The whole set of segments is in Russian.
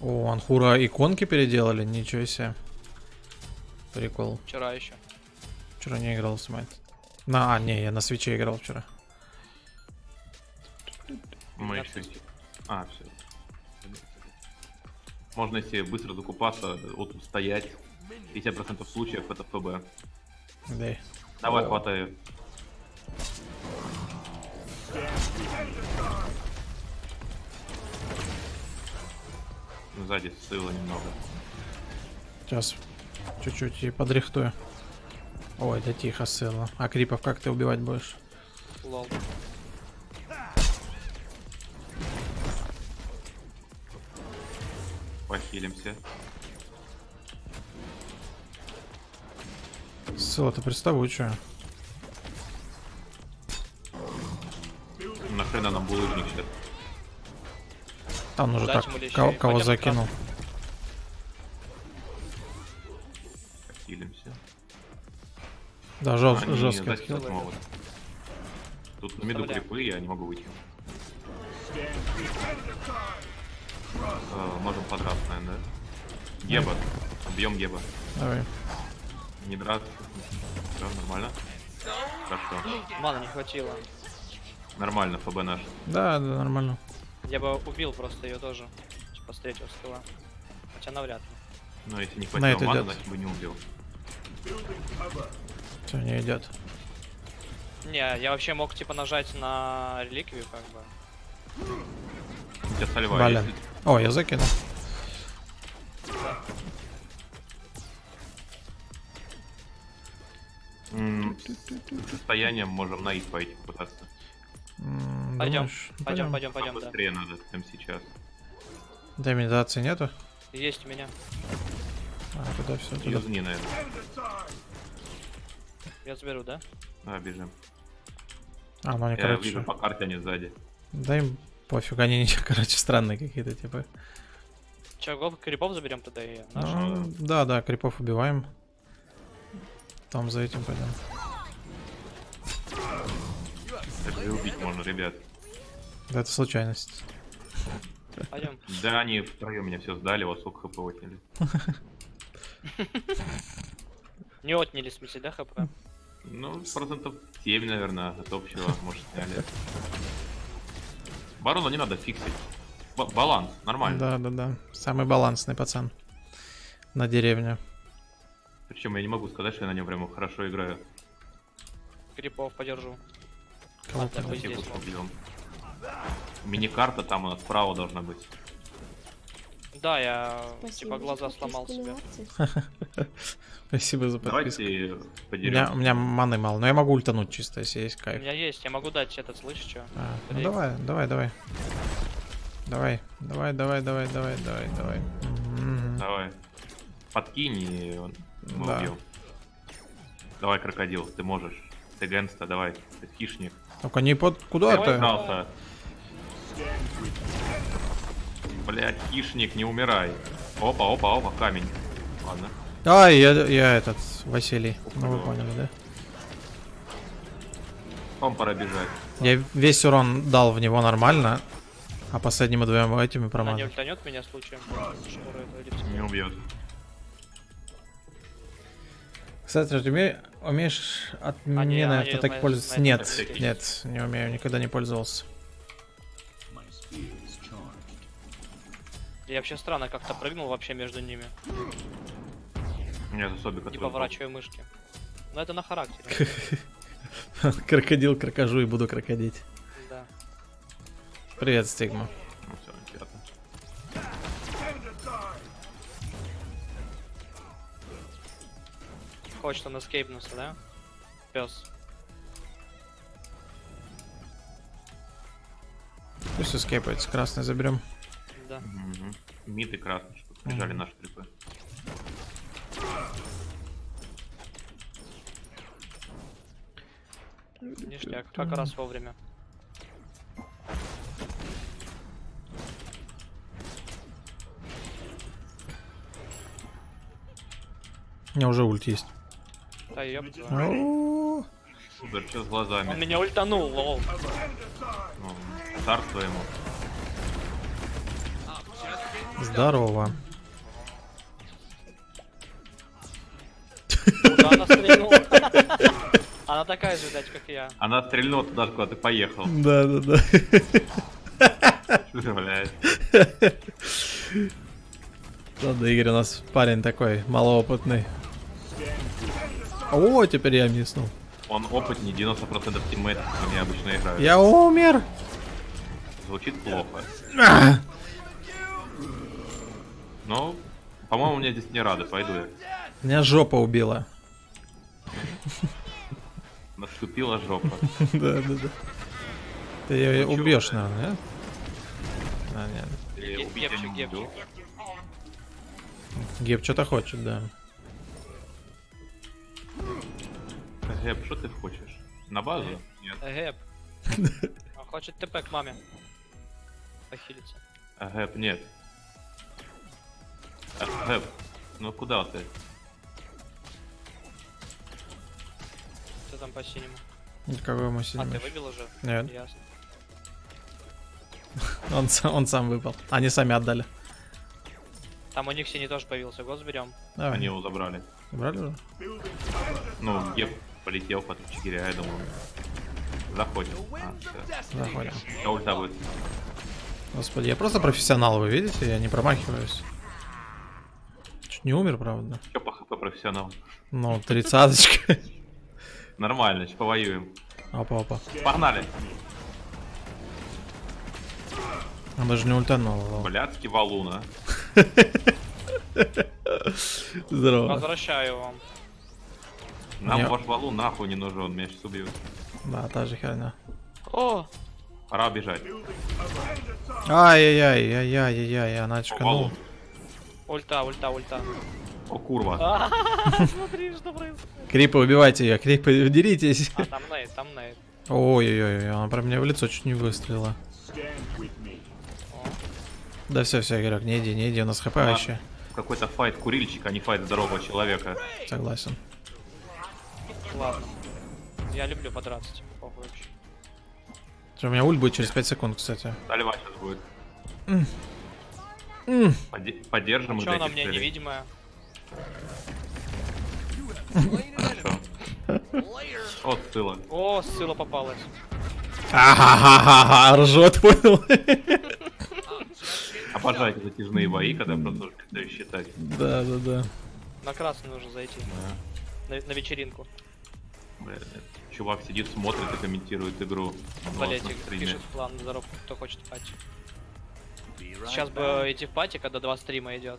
О, Анхура иконки переделали, ничего себе. Прикол. Вчера еще. Вчера не играл в Smite. Не, я на свече играл вчера. Мы все... все. Можно, если быстро закупаться, вот стоять. 50% случаев это ФБ. Да. Давай, хватай. Сзади сыла немного. Сейчас чуть-чуть и подрихтую. Ой, да тихо, сыла. А крипов как ты убивать будешь? Лол. Похилимся. Сыла-то приставучая. Нахрена нам булыжник сейчас? Там уже так, кого закинул. Похилимся. Да, жестко. Тут на миду крипы, я не могу выйти. Можем подраться, наверное, да? Геба. Объем геба. Давай. Не драться. Да, нормально. Хорошо. Мана не хватило. Нормально, ФБ наш. Да, нормально. Я бы убил просто ее тоже. Типа встретил скилла. Хотя навряд ли. Но если не хватило мана, значит бы не убил. Все, не идет. Не, я вообще мог типа нажать на реликвию, как бы. Я сальва, если... О, я закинул. Состоянием можем на их пойти попытаться. Пойдем. Быстрее надо, чем сейчас. Демедации нету? Есть у меня. Туда все. Юзни, наверное. Я заберу, да? Да, бежим. Они, я короче... вижу по карте, они сзади. Да им пофиг, они, короче, странные какие-то, типа. Че, крипов заберем тогда и наши? Да, крипов убиваем. Там за этим пойдем. Это убить можно, ребят. Да, это случайность. Пойдем. Да, они втроем меня все сдали, у вас сколько хп отняли. Не отняли, в смысле, да, хп? Ну, процентов 7, наверное, от общего, может, сняли. Барона не надо фиксить. Баланс, нормально. Да. Самый балансный пацан на деревне. Причем я не могу сказать, что я на нем прямо хорошо играю. Крипов подержу. Мини-карта там у нас справа должна быть. Да, я спасибо, типа глаза сломал себе. Спасибо за подписку. У меня маны мало, но я могу ультануть чисто, если есть кайф. У меня есть, я могу дать этот, слышишь, что? Ну давай. Давай. Давай. Подкинь и он убил. Давай, крокодил, ты можешь. Ты генста, давай, ты хищник. Только не под... Куда ты? Блять, хищник, не умирай. Опа, камень. Ладно. А, я этот, Василий. Ну вы поняли, да? Вам пора бежать. Я весь урон дал в него нормально, а последними двумя этими промазал. Не ультанет меня случаем? Не убьет. Кстати, ты умеешь отмены автотаки пользоваться? Нет, не умею, никогда не пользовался. Я вообще странно как-то прыгнул вообще между ними. Нет, особенно. Не поворачивая мышки. Но это на характере. Крокодил, крокожу и буду крокодить. Да. Привет, Стигма. Хочет он эскейпнуться, да? Пес. Пусть эскейпается, красный заберем. Да. Мид и красный, чтобы прижали наши трипы. Ништяк, как раз вовремя. У меня уже ульт есть. Да, ёпта. Супер, что с глазами? Он меня ультанул, лол. Царство ему. Здорово. Она стрельнула. Она такая же, дядь, как я. Она стрельнула туда, куда ты поехал. Да. Что ты, блядь? Ладно, Игорь у нас парень такой, малоопытный. О, теперь я объяснил. Он опытнее, 90% тиммейтов, у меня обычно играют. Я умер! Звучит плохо. Ну, по-моему, мне здесь не рады, пойду я. Меня жопа убила. Наступила жопа. Да. Ты ее убьешь, наверное, да? А, нет. Геб что-то хочет, да. Геб, что ты хочешь? На базу? Нет. Геб. Он хочет ТП к маме. Похилиться. Геб, нет. Геб, ну куда ты? Что там по синему? Никакого синего. А, ты выбил уже? Нет. Ясно. Он сам выпал. Они сами отдали. Там у них синий тоже появился, гос берем. Давай. Они его забрали. Забрали уже? Ну, Геб полетел под чигиря, я думаю. Заходим. Заходим. Я ульта будет. Господи, я просто профессионал, вы видите? Я не промахиваюсь. Чуть не умер, правда. Че по хп профессионал? Ну, 30-очка. Нормально, сейчас повоюем. Опа. Погнали! Он даже не ультанул. Блядский валуна. Здорово. Возвращаю вам. Нам ваш валун нахуй не нужен, меня сейчас убьют. Да, та же херня. О! Пора бежать. Ай-яй-яй-яй-яй-яй-яй, она очканула. Ульта. О, курва. Смотри, что происходит. Крипы, убивайте ее, крипы, деритесь. А, там нейт, там нейт. Ой-ой-ой, она прям мне в лицо чуть не выстрелила. Да все, Игорек, не иди, у нас хп вообще. Какой-то файт курильщик, а не файт здорового человека. Согласен. Ладно. Я люблю подраться, типа, похуй вообще. У меня ульт будет через 5 секунд, кстати. Сальва сейчас будет. Поддержим их. Чё она мне невидимая? О, ссыла. О, ссыла попалась. Ахахаха, ржет, понял? Обожайте затяжные бои, когда просто считать. Да. На красный нужно зайти. Да. На вечеринку. Бля, чувак сидит, смотрит и комментирует игру. Блять, пишет план на заробку, кто хочет пати. Сейчас бы идти в пати, когда 2 стрима идет.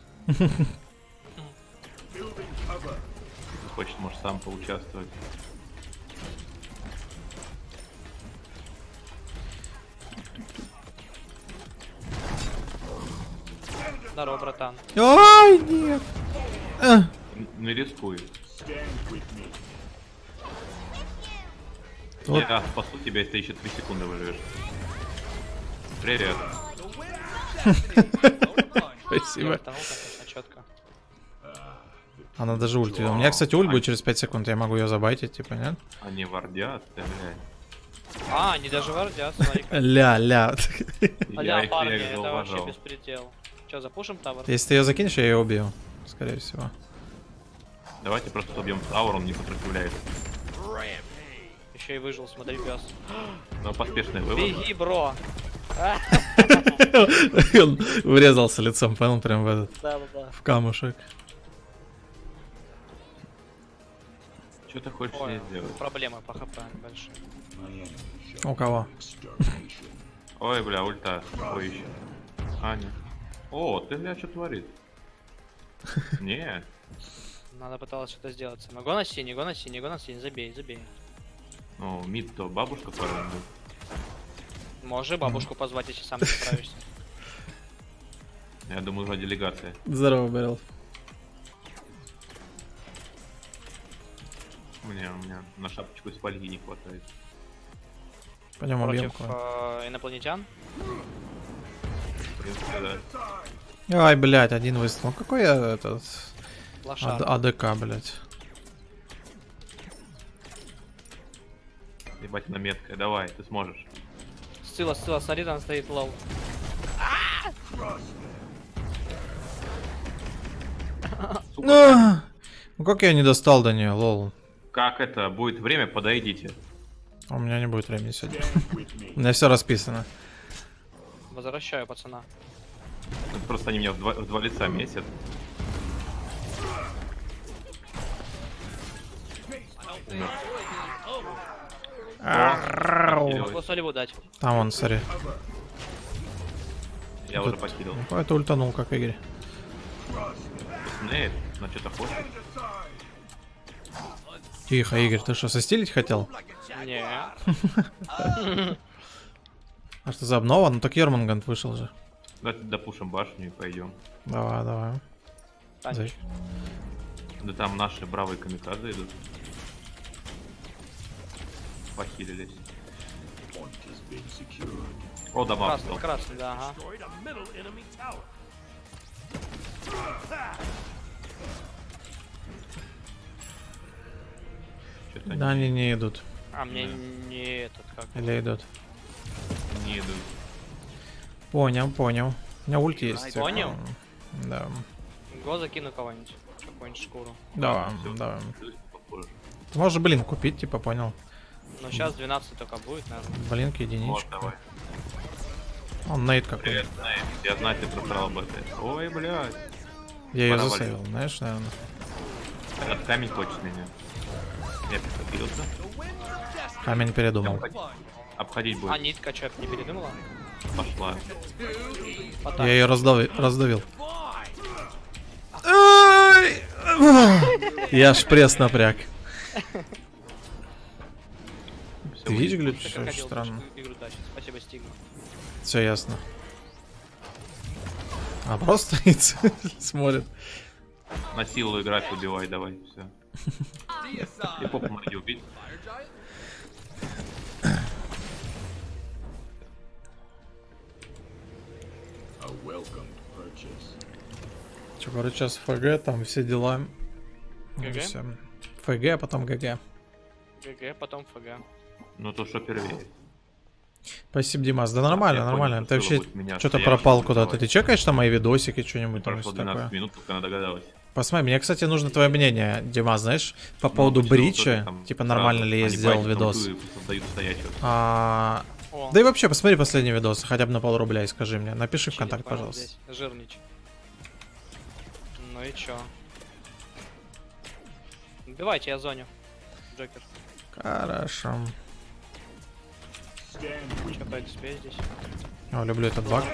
Хочет, может, сам поучаствовать. Здорово, братан. Ой, нет. Не рискуй. Вот. Я спасу тебя, если ты еще 3 секунды выживешь. Привет. Спасибо. Она даже ульт. У меня, кстати, ульт будет через 5 секунд, я могу ее забайтить, типа, нет? Они вардят, блядь. А, они даже вардят, смотри. Ля. Ля, парни, это вообще беспредел. Че, запушим тавер? Если ты ее закинешь, я ее убью, скорее всего. Давайте просто убьем тавер, он не сопротивляется. Еще и выжил, смотри, пес. Но поспешный вывод. Беги, бро! Он врезался лицом, понял, прям в этот. Да. В камушек. Что ты хочешь здесь сделать? Проблемы по хп большие. У кого? Ой, бля, ульта. Ой, еще. Аня. О, ты, бля, что творит? Не. Надо пыталась что-то сделать. Но гона синий, забей. Ну, мид то бабушка порой. Можешь бабушку позвать, если сам не справишься. Я думаю, уже делегация. Здорово, Берл. У меня на шапочку из фольги не хватает. Пойдем объемку. Инопланетян? Да. Ай, блядь, один выстрел. Какой я этот... АДК, блядь. Ебать, она меткая. Давай, ты сможешь. Сцила, смотри, там стоит лол. сука. Ну как я не достал до нее, лол? Как это? Будет время, подойдите. У меня не будет времени сегодня. У меня все расписано. Возвращаю, пацана. Просто они меня в два лица месят. Там он, сори. Я уже покидал. Это ультанул, как в игре. На что-то хочет. Тихо, Игорь, ты что, состилить хотел? Не. А что за обнова? Ну так Ермунгант вышел же. Давайте допушим башню и пойдем. Давай, давай. Да там наши бравые камикадзе идут. Похилились. О, добавил. Красный, красный, да, ага. Да, они не идут. А мне не этот как. Или идут? Не идут. Понял, понял. У меня ульт есть. Понял? Да. Го закину кого-нибудь. Какую-нибудь шкуру. Давай, давай. Ты можешь блин купить, типа, понял. Но сейчас 12 только будет, наверное. Блин, единичка. Вот, давай. Он нейт какой-то. Я знаю, ты просрал бы это. Ой, блядь. Я ее засейвил, знаешь, наверное. Этот камень хочет меня. Я перекопился. Камень передумал. Обходить будет. А нитка чё, не передумала? Пошла. Я ее раздавил. Я ж пресс напряг. Ты видишь, Глеб, что очень странно? Спасибо, Стигма. Все ясно. А просто стоит, смотрит. На силу играть, убивай, давай, все. И попу могли убить. Че, короче, сейчас ФГ, там все дела. ГГ? Все. ФГ, а потом ГГ. ГГ, потом ФГ. Ну то что первее. Спасибо, Димас. Да нормально, нормально. Ты вообще что-то пропал куда-то. Ты чекаешь на мои видосики, что-нибудь там? Прошло 12 минут, только она догадалась. Посмотри, мне, кстати, нужно твое мнение, Дима, знаешь, по поводу брича, типа нормально ли я сделал видос. Да и вообще, посмотри последний видос, хотя бы на полрубля и скажи мне, напиши в контакт, пожалуйста. Жирнич. Ну и чё? Убивайте, я зоню. Джокер. Хорошо. О, люблю этот баг.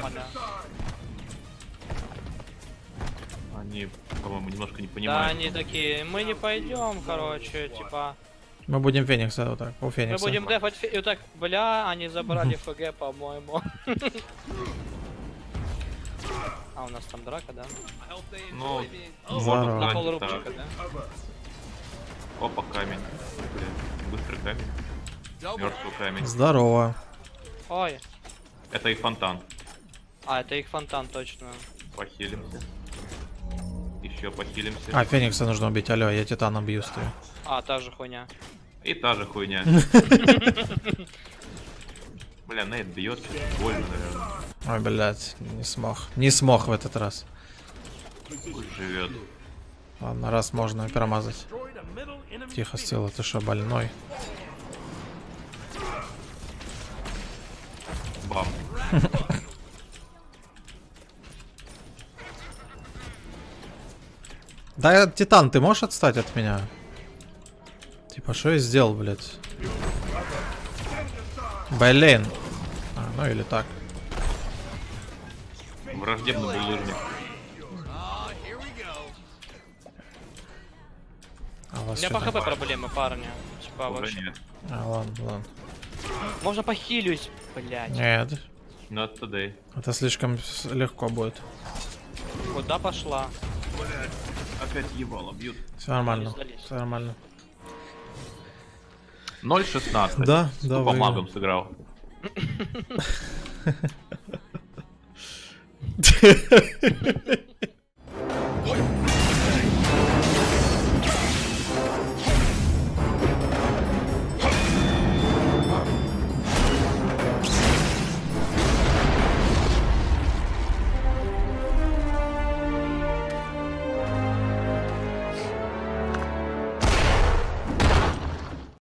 Они, по-моему, немножко не понимают. Да, они такие, мы не пойдем, короче, типа. Мы будем Феникса, вот так, у Феникса. Мы будем дефать Феникса, вот так, бля, они забрали ФГ, по-моему. А у нас там драка, да? Ну, на полрубчика, да? Опа, камень. Быстро камень. Мертвый камень. Здорово. Ой. Это их фонтан. А, это их фонтан, точно. Похилимся. Еще похилимся. А, Феникса нужно убить, алё, я титаном бью стою. А, та же хуйня. И та же хуйня. Бля, Нейт бьет, больно, наверное. Ой, блядь, не смог. Не смог в этот раз. Живет. Ладно, раз можно промазать. Тихо, Стила, ты шо, больной? Бам. Да, Титан, ты можешь отстать от меня? Типа, что я сделал, блядь? Блин. А, ну или так. Враждебный булыжник. У меня по ХП проблемы, парни. Типа, вообще. А, ладно, ладно. Можно похилюсь, блядь. Нет. Not today. Это слишком легко будет. Куда пошла? Блядь. Опять ебало бьют. Все нормально. Все нормально. 0-16. Да, да. По магам сыграл.